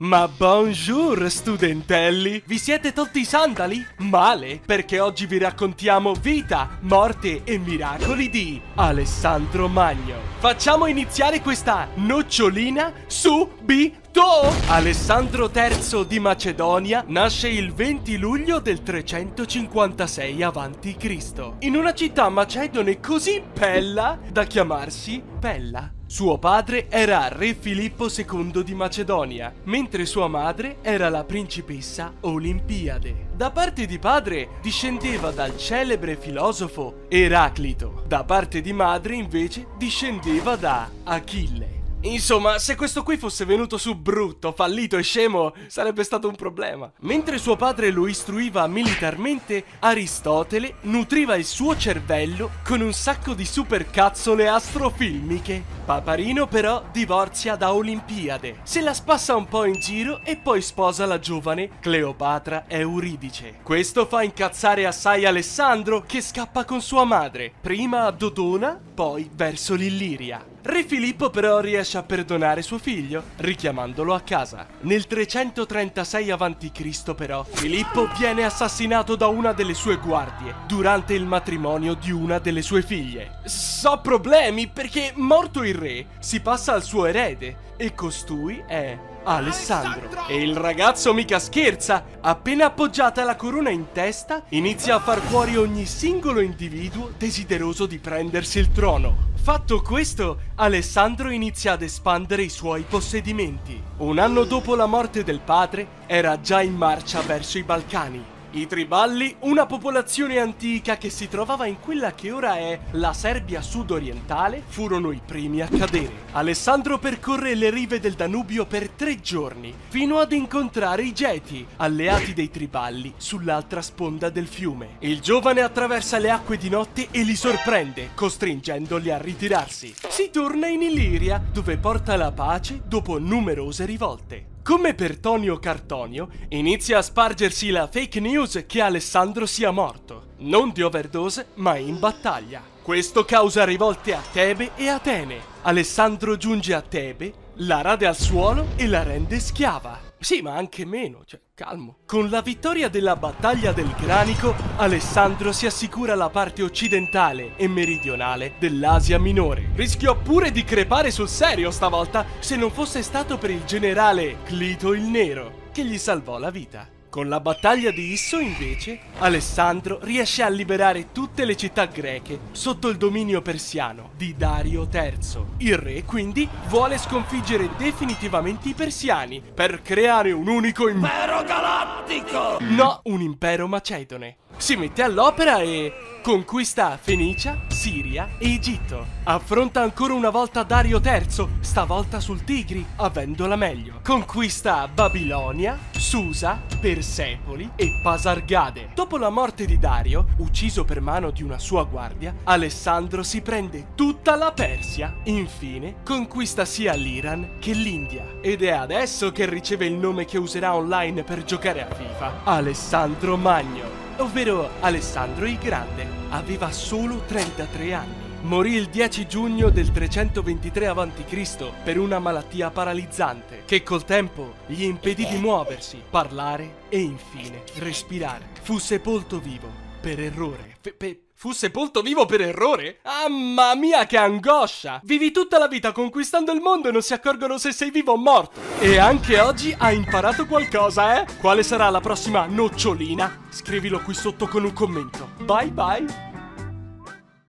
Ma bonjour studentelli, vi siete tolti i sandali? Male, perché oggi vi raccontiamo vita, morte e miracoli di Alessandro Magno. Facciamo iniziare questa nocciolina subito! Alessandro III di Macedonia nasce il 20 luglio del 356 a.C. in una città macedone così bella da chiamarsi Pella. Suo padre era re Filippo II di Macedonia, mentre sua madre era la principessa Olimpiade. Da parte di padre discendeva dal celebre filosofo Eraclito, da parte di madre invece discendeva da Achille. Insomma, se questo qui fosse venuto su brutto, fallito e scemo, sarebbe stato un problema. Mentre suo padre lo istruiva militarmente, Aristotele nutriva il suo cervello con un sacco di supercazzole astrofilmiche. Paparino però divorzia da Olimpiade, se la spassa un po' in giro e poi sposa la giovane Cleopatra Euridice. Questo fa incazzare assai Alessandro, che scappa con sua madre, prima a Dodona, poi verso l'Illiria. Re Filippo però riesce a perdonare suo figlio, richiamandolo a casa. Nel 336 a.C. però, Filippo viene assassinato da una delle sue guardie durante il matrimonio di una delle sue figlie. So problemi, perché morto il re si passa al suo erede e costui è Alessandro. E il ragazzo mica scherza, appena appoggiata la corona in testa, inizia a far fuori ogni singolo individuo desideroso di prendersi il trono. Fatto questo, Alessandro inizia ad espandere i suoi possedimenti. Un anno dopo la morte del padre, era già in marcia verso i Balcani. I Triballi, una popolazione antica che si trovava in quella che ora è la Serbia sudorientale, furono i primi a cadere. Alessandro percorre le rive del Danubio per 3 giorni, fino ad incontrare i Geti, alleati dei Triballi, sull'altra sponda del fiume. Il giovane attraversa le acque di notte e li sorprende, costringendoli a ritirarsi. Si torna in Illiria, dove porta la pace dopo numerose rivolte. Come per Tonio Cartonio, inizia a spargersi la fake news che Alessandro sia morto, non di overdose, ma in battaglia. Questo causa rivolte a Tebe e Atene. Alessandro giunge a Tebe, la rade al suolo e la rende schiava. Sì, ma anche meno, cioè, calmo. Con la vittoria della battaglia del Granico, Alessandro si assicura la parte occidentale e meridionale dell'Asia Minore. Rischiò pure di crepare sul serio stavolta, se non fosse stato per il generale Clito il Nero, che gli salvò la vita. Con la battaglia di Isso, invece, Alessandro riesce a liberare tutte le città greche sotto il dominio persiano di Dario III. Il re, quindi, vuole sconfiggere definitivamente i persiani per creare un unico impero galattico! No, un impero macedone. Si mette all'opera e conquista Fenicia, Siria e Egitto. Affronta ancora una volta Dario III, stavolta sul Tigri, avendola meglio. Conquista Babilonia, Susa, Persepoli e Pasargade. Dopo la morte di Dario, ucciso per mano di una sua guardia, Alessandro si prende tutta la Persia. Infine, conquista sia l'Iran che l'India. Ed è adesso che riceve il nome che userà online per giocare a FIFA: Alessandro Magno. Ovvero Alessandro il Grande. Aveva solo 33 anni. Morì il 10 giugno del 323 a.C. per una malattia paralizzante che col tempo gli impedì di muoversi, parlare e infine respirare. Fu sepolto vivo per errore. Fu sepolto vivo per errore? Ah, mamma mia, che angoscia! Vivi tutta la vita conquistando il mondo e non si accorgono se sei vivo o morto. E anche oggi hai imparato qualcosa, eh? Quale sarà la prossima nocciolina? Scrivilo qui sotto con un commento. Bye bye!